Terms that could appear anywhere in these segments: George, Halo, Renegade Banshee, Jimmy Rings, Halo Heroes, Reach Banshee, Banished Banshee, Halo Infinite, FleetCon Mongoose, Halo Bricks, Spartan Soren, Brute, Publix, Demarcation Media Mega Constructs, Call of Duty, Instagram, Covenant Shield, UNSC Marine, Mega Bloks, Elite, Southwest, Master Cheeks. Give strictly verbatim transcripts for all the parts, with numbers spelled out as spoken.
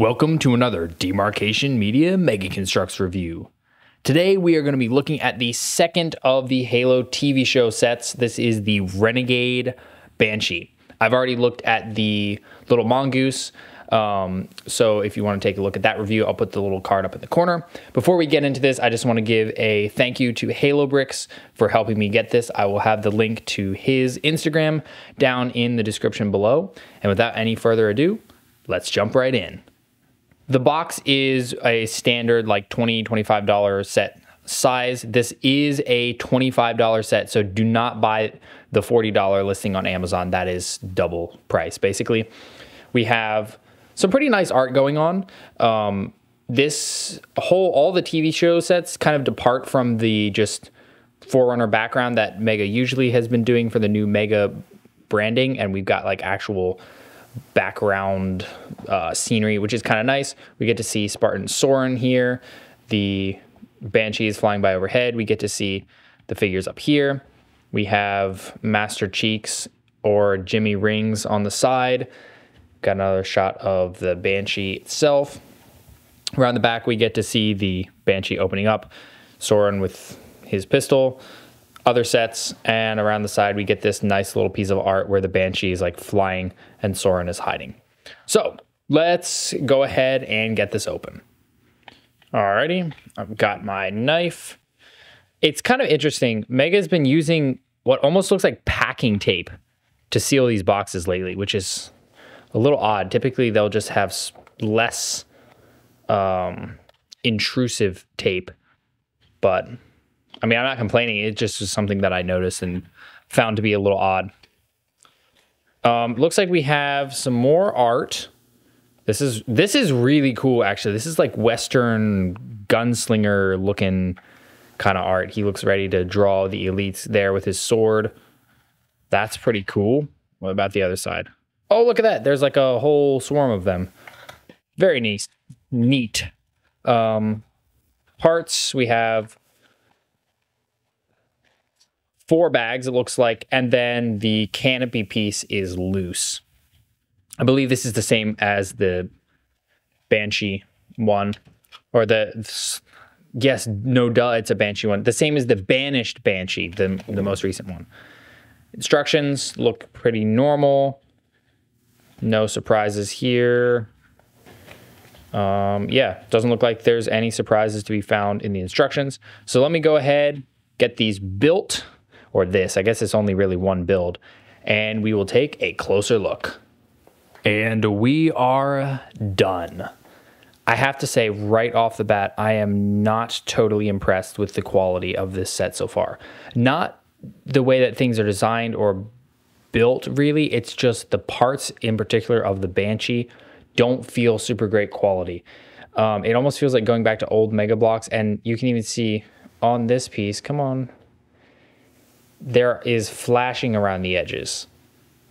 Welcome to another Demarcation Media Mega Constructs review. Today we are going to be looking at the second of the Halo T V show sets. This is the Renegade Banshee. I've already looked at the little mongoose, um, so if you want to take a look at that review, I'll put the little card up in the corner. Before we get into this, I just want to give a thank you to Halo Bricks for helping me get this. I will have the link to his Instagram down in the description below. And without any further ado, let's jump right in. The box is a standard like twenty, twenty-five dollar set size. This is a twenty-five dollar set, so do not buy the forty dollar listing on Amazon. That is double price, basically. We have some pretty nice art going on. Um, this whole, all the T V show sets kind of depart from the just Forerunner background that Mega usually has been doing for the new Mega branding, and we've got like actual background uh, scenery, which is kind of nice. We get to see Spartan Soren here. The Banshee is flying by overhead. We get to see the figures up here. We have Master Cheeks or Jimmy Rings on the side. Got another shot of the Banshee itself. Around the back, we get to see the Banshee opening up, Soren with his pistol, other sets, and around the side we get this nice little piece of art where the Banshee is like flying and Soren is hiding. So let's go ahead and get this open. Alrighty, I've got my knife. It's kind of interesting. Mega's been using what almost looks like packing tape to seal these boxes lately, which is a little odd. Typically they'll just have less um, intrusive tape, but I mean, I'm not complaining. It just was something that I noticed and found to be a little odd. Um, looks like we have some more art. This is this is really cool, actually. This is like Western gunslinger looking kind of art. He looks ready to draw the elites there with his sword. That's pretty cool. What about the other side? Oh, look at that. There's like a whole swarm of them. Very neat. Neat. Um, parts we have four bags, it looks like, and then the canopy piece is loose. I believe this is the same as the Banshee one, or the, yes, no duh, it's a Banshee one. The same as the Banished Banshee, the, the most recent one. Instructions look pretty normal. No surprises here. Um, yeah, doesn't look like there's any surprises to be found in the instructions. So let me go ahead, get these built. Or this, I guess it's only really one build, and we will take a closer look. And we are done. I have to say right off the bat, I am not totally impressed with the quality of this set so far. Not the way that things are designed or built, really. It's just the parts in particular of the Banshee don't feel super great quality. Um, it almost feels like going back to old Mega Bloks, and you can even see on this piece, come on, there is flashing around the edges.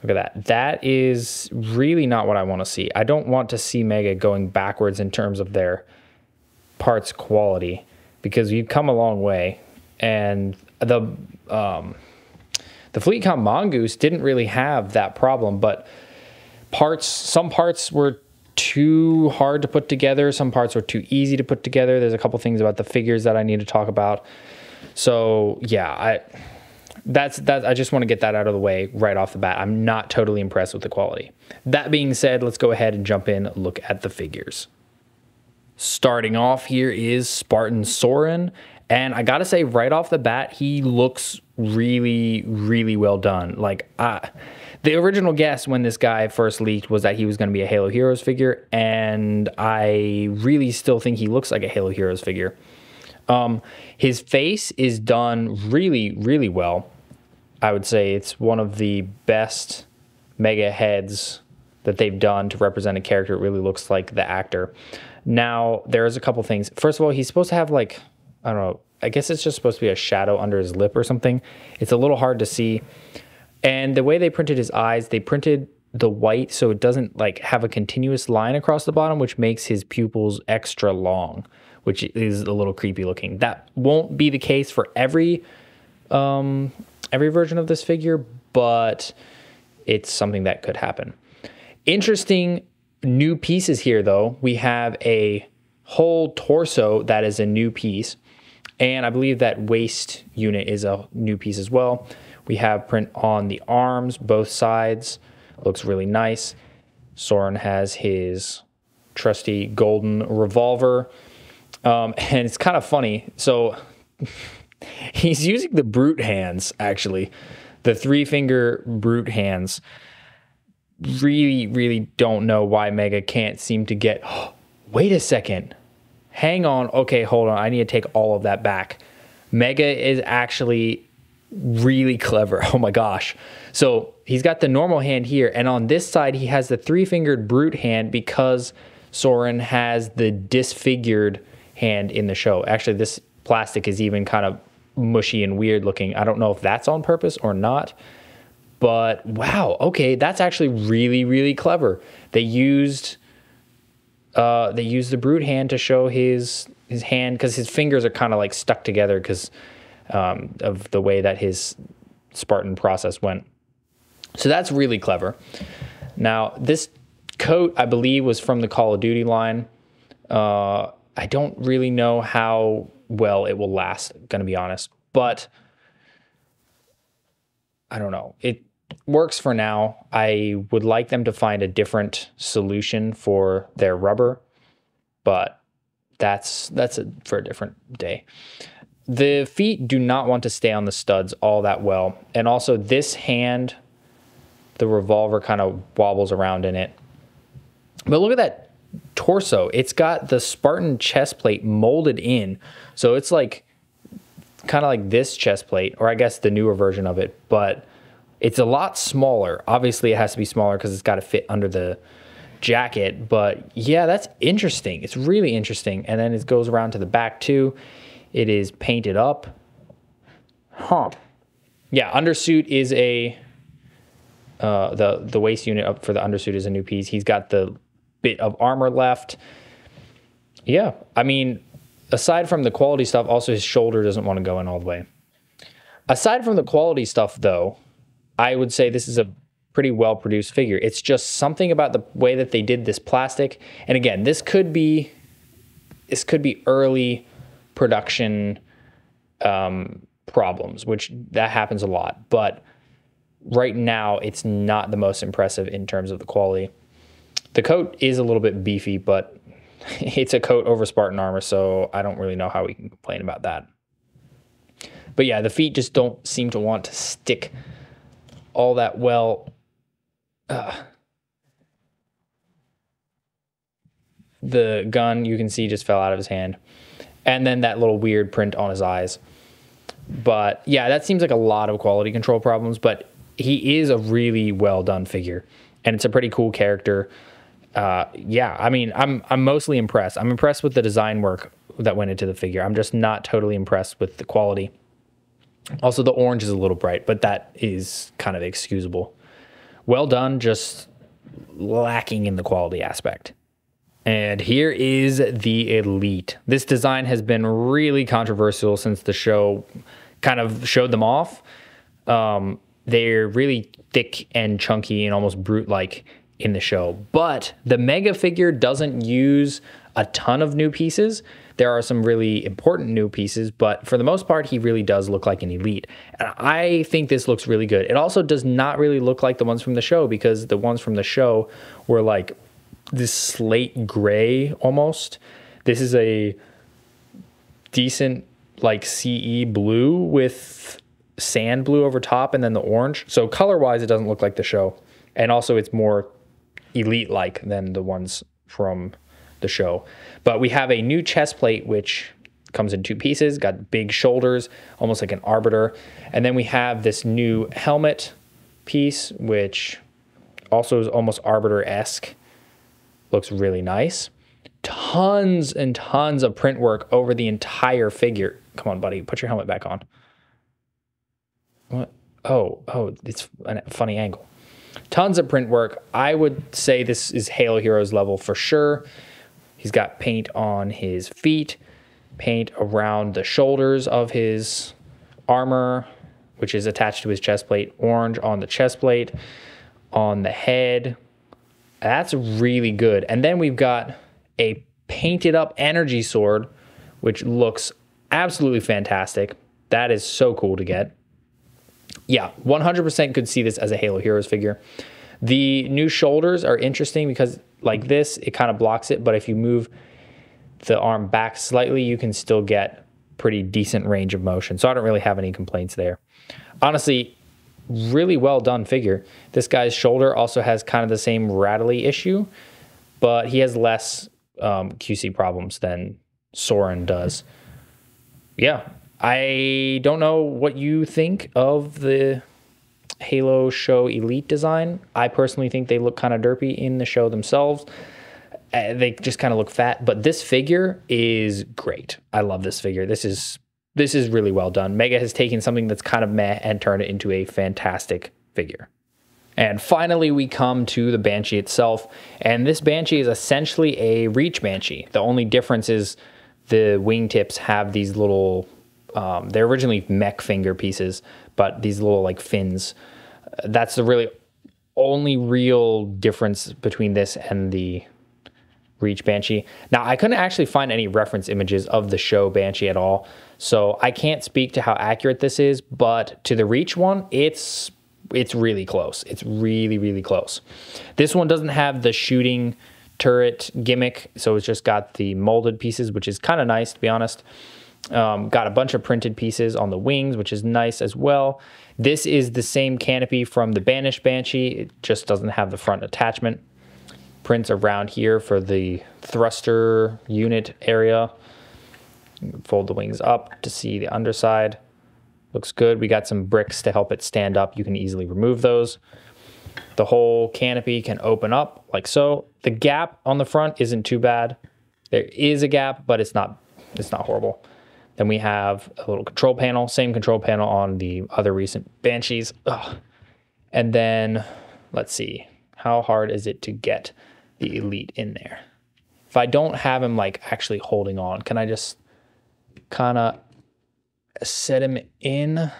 Look at that. That is really not what I want to see. I don't want to see Mega going backwards in terms of their parts quality, because we've come a long way. And the um, the FleetCon Mongoose didn't really have that problem, but parts, some parts were too hard to put together. Some parts were too easy to put together. There's a couple things about the figures that I need to talk about. So yeah, I... That's that. I just want to get that out of the way right off the bat. I'm not totally impressed with the quality. That being said, let's go ahead and jump in, look at the figures. Starting off here is Spartan Soren. And I got to say right off the bat, he looks really, really well done. Like uh, the original guess when this guy first leaked was that he was going to be a Halo Heroes figure. And I really still think he looks like a Halo Heroes figure. Um, his face is done really, really well. I would say it's one of the best Mega heads that they've done to represent a character. It really looks like the actor. Now, there's a couple things. First of all, he's supposed to have like, I don't know, I guess it's just supposed to be a shadow under his lip or something. It's a little hard to see. And the way they printed his eyes, they printed the white so it doesn't like have a continuous line across the bottom, which makes his pupils extra long, which is a little creepy looking. That won't be the case for every um, every version of this figure, but it's something that could happen. Interesting new pieces here, though. We have a whole torso that is a new piece, and I believe that waist unit is a new piece as well. We have print on the arms, both sides. Looks really nice. Soren has his trusty golden revolver. Um, and it's kind of funny. So he's using the brute hands, actually. The three-finger brute hands. Really, really don't know why Mega can't seem to get... Oh, wait a second. Hang on. Okay, hold on. I need to take all of that back. Mega is actually really clever. Oh my gosh. So he's got the normal hand here, and on this side he has the three-fingered brute hand because Soren has the disfigured hand in the show. Actually, this plastic is even kind of mushy and weird looking. I don't know if that's on purpose or not, but wow, okay, that's actually really, really clever. They used uh they used the brute hand to show his his hand, because his fingers are kind of like stuck together because um of the way that his Spartan process went. So that's really clever. Now this coat, I believe, was from the Call of Duty line. Uh, I don't really know how well it will last, gonna be honest, but I don't know. It works for now. I would like them to find a different solution for their rubber, but that's that's a, for a different day. The feet do not want to stay on the studs all that well. And also this hand, the revolver kind of wobbles around in it. But look at that torso. It's got the Spartan chest plate molded in. So it's like kind of like this chest plate, or I guess the newer version of it, but it's a lot smaller. Obviously it has to be smaller because it's got to fit under the jacket. But yeah, that's interesting. It's really interesting. And then it goes around to the back too. It is painted up. Huh. Yeah, undersuit is a... Uh, the, the waist unit up for the undersuit is a new piece. He's got the bit of armor left. Yeah, I mean, aside from the quality stuff, also his shoulder doesn't want to go in all the way. Aside from the quality stuff, though, I would say this is a pretty well-produced figure. It's just something about the way that they did this plastic. And again, this could be... This could be early... production um, problems, which that happens a lot. But right now, it's not the most impressive in terms of the quality. The coat is a little bit beefy, but it's a coat over Spartan armor, so I don't really know how we can complain about that. But yeah, the feet just don't seem to want to stick all that well. Ugh. The gun, you can see, just fell out of his hand. And then that little weird print on his eyes. But yeah, that seems like a lot of quality control problems, but he is a really well done figure, and it's a pretty cool character. Uh, yeah, I mean, I'm, I'm mostly impressed. I'm impressed with the design work that went into the figure. I'm just not totally impressed with the quality. Also, the orange is a little bright, but that is kind of excusable. Well done, just lacking in the quality aspect. And here is the Elite. This design has been really controversial since the show kind of showed them off. Um, they're really thick and chunky and almost brute-like in the show. But the Mega figure doesn't use a ton of new pieces. There are some really important new pieces, but for the most part, he really does look like an Elite. And I think this looks really good. It also does not really look like the ones from the show, because the ones from the show were like... this slate gray almost. This is a decent like C E blue with sand blue over top and then the orange. So color wise, it doesn't look like the show. And also it's more Elite like than the ones from the show. But we have a new chest plate, which comes in two pieces, got big shoulders, almost like an arbiter. And then we have this new helmet piece, which also is almost arbiter-esque. Looks really nice. Tons and tons of print work over the entire figure. Come on, buddy, put your helmet back on. What? Oh, oh, it's a funny angle. Tons of print work. I would say this is Halo Heroes level for sure. He's got paint on his feet, paint around the shoulders of his armor, which is attached to his chest plate, orange on the chest plate, on the head, That's really good. And then we've got a painted up energy sword, which looks absolutely fantastic. That is so cool to get. Yeah, one hundred percent could see this as a Halo Heroes figure. The new shoulders are interesting because like this, it kind of blocks it, but if you move the arm back slightly, you can still get pretty decent range of motion. So I don't really have any complaints there. Honestly, really well done figure. This guy's shoulder also has kind of the same rattly issue, but he has less um, Q C problems than Soren does. Yeah, I don't know what you think of the Halo show Elite design. I personally think they look kind of derpy in the show themselves. Uh, they just kind of look fat, but this figure is great. I love this figure. This is this is really well done. Mega has taken something that's kind of meh and turned it into a fantastic figure. And finally, we come to the Banshee itself, and this Banshee is essentially a Reach Banshee. The only difference is the wingtips have these little... Um, they're originally mech finger pieces, but these little like fins. That's the really only real difference between this and the Reach Banshee. Now, I couldn't actually find any reference images of the show Banshee at all, so I can't speak to how accurate this is, but to the Reach one, it's it's really close. It's really, really close. This one doesn't have the shooting turret gimmick, so it's just got the molded pieces, which is kind of nice, to be honest. Um, got a bunch of printed pieces on the wings, which is nice as well. This is the same canopy from the Banished Banshee. It just doesn't have the front attachment. Prints around here for the thruster unit area. Fold the wings up to see the underside. Looks good. We got some bricks to help it stand up. You can easily remove those. The whole canopy can open up like so. The gap on the front isn't too bad. There is a gap, but it's not, it's not horrible. Then we have a little control panel, same control panel on the other recent Banshees. Ugh. And then, let's see, how hard is it to get the Elite in there? If I don't have him like actually holding on, can I just kind of set him in?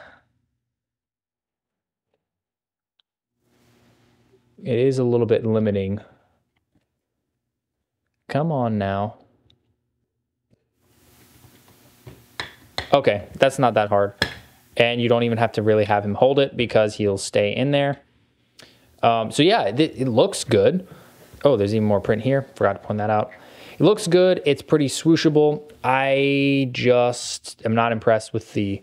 It is a little bit limiting. Come on now. Okay, that's not that hard. And you don't even have to really have him hold it because he'll stay in there. Um, so yeah, it, it looks good. Oh, there's even more print here. Forgot to point that out. It looks good. It's pretty swooshable. I just am not impressed with the,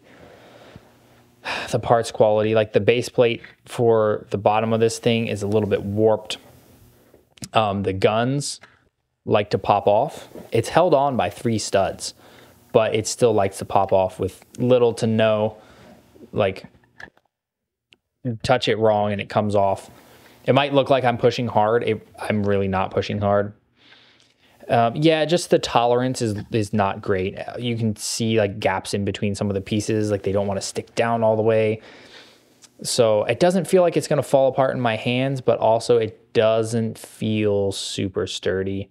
the parts quality. Like the base plate for the bottom of this thing is a little bit warped. Um, the guns like to pop off. It's held on by three studs, but it still likes to pop off with little to no, like, touch it wrong and it comes off. It might look like I'm pushing hard. It, I'm really not pushing hard. Um, yeah, just the tolerance is, is not great. You can see, like, gaps in between some of the pieces. Like, they don't want to stick down all the way. So it doesn't feel like it's going to fall apart in my hands, but also it doesn't feel super sturdy.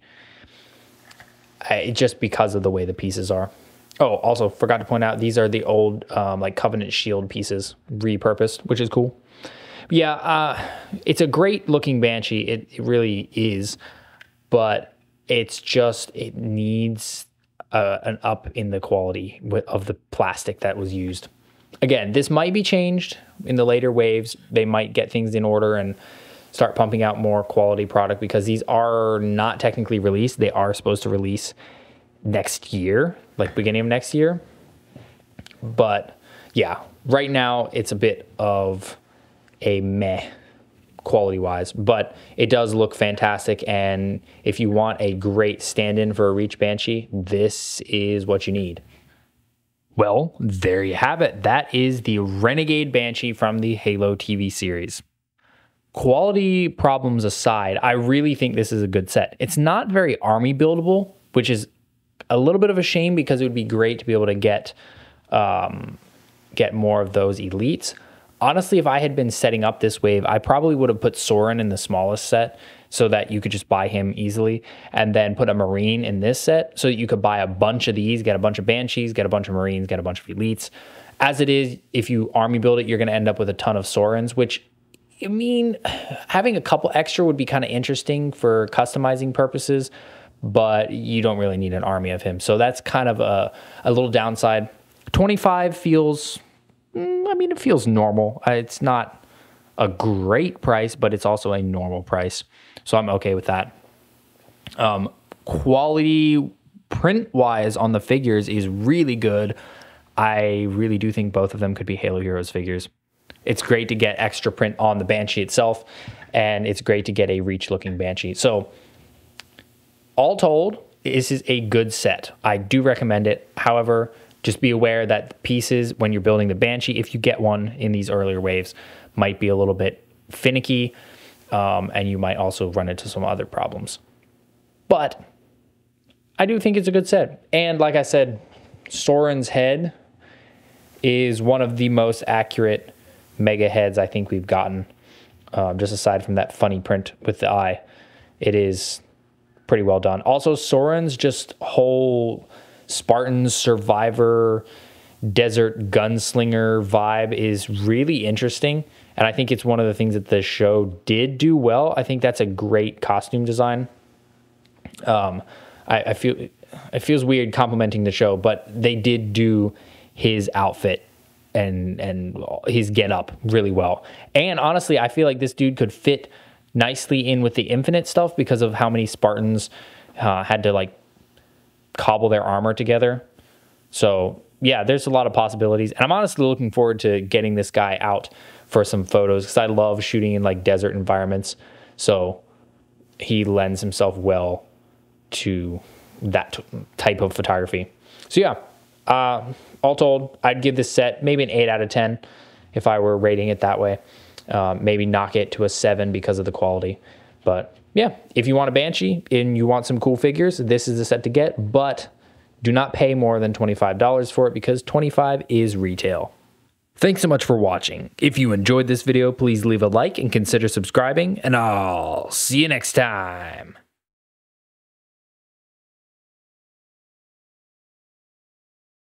I, just because of the way the pieces are. Oh, also forgot to point out, these are the old um, like Covenant Shield pieces repurposed, which is cool. Yeah, uh, it's a great looking Banshee. It, it really is, but it's just, it needs uh, an up in the quality of the plastic that was used. Again, this might be changed in the later waves. They might get things in order and start pumping out more quality product because these are not technically released. They are supposed to release next year, like beginning of next year. But yeah, right now it's a bit of a meh quality wise, but it does look fantastic. And if you want a great stand-in for a Reach Banshee, this is what you need. Well, there you have it. That is the Renegade Banshee from the Halo T V series. Quality problems aside, I really think this is a good set. It's not very army buildable, which is a little bit of a shame because it would be great to be able to get um, get more of those Elites. Honestly, if I had been setting up this wave, I probably would have put Soren in the smallest set so that you could just buy him easily, and then put a Marine in this set so that you could buy a bunch of these, get a bunch of Banshees, get a bunch of Marines, get a bunch of Elites. As it is, if you army build it, you're going to end up with a ton of Sorens, which I mean, having a couple extra would be kind of interesting for customizing purposes, but you don't really need an army of him. So that's kind of a, a little downside. twenty-five feels, I mean, it feels normal. It's not a great price, but it's also a normal price. So I'm okay with that. Um, quality print-wise on the figures is really good. I really do think both of them could be Halo Heroes figures. It's great to get extra print on the Banshee itself, and it's great to get a Reach-looking Banshee. So all told, this is a good set. I do recommend it. However, just be aware that the pieces, when you're building the Banshee, if you get one in these earlier waves, might be a little bit finicky, um, and you might also run into some other problems. But I do think it's a good set. And like I said, Soren's head is one of the most accurate mega heads I think we've gotten. Um, just aside from that funny print with the eye, it is pretty well done. Also, Soren's just whole Spartan survivor desert gunslinger vibe is really interesting, and I think it's one of the things that the show did do well. I think that's a great costume design. Um, I, I feel it feels weird complimenting the show, but they did do his outfit and and his get up really well. And honestly, I feel like this dude could fit nicely in with the Infinite stuff because of how many Spartans uh, had to like cobble their armor together. So yeah, there's a lot of possibilities, and I'm honestly looking forward to getting this guy out for some photos because I love shooting in like desert environments. So he lends himself well to that type of photography. So yeah, uh, all told, I'd give this set maybe an eight out of ten if I were rating it that way. Uh, maybe knock it to a seven because of the quality. But yeah, if you want a Banshee and you want some cool figures, this is the set to get, but do not pay more than twenty-five dollars for it because twenty-five dollars is retail. Thanks so much for watching. If you enjoyed this video, please leave a like and consider subscribing, and I'll see you next time.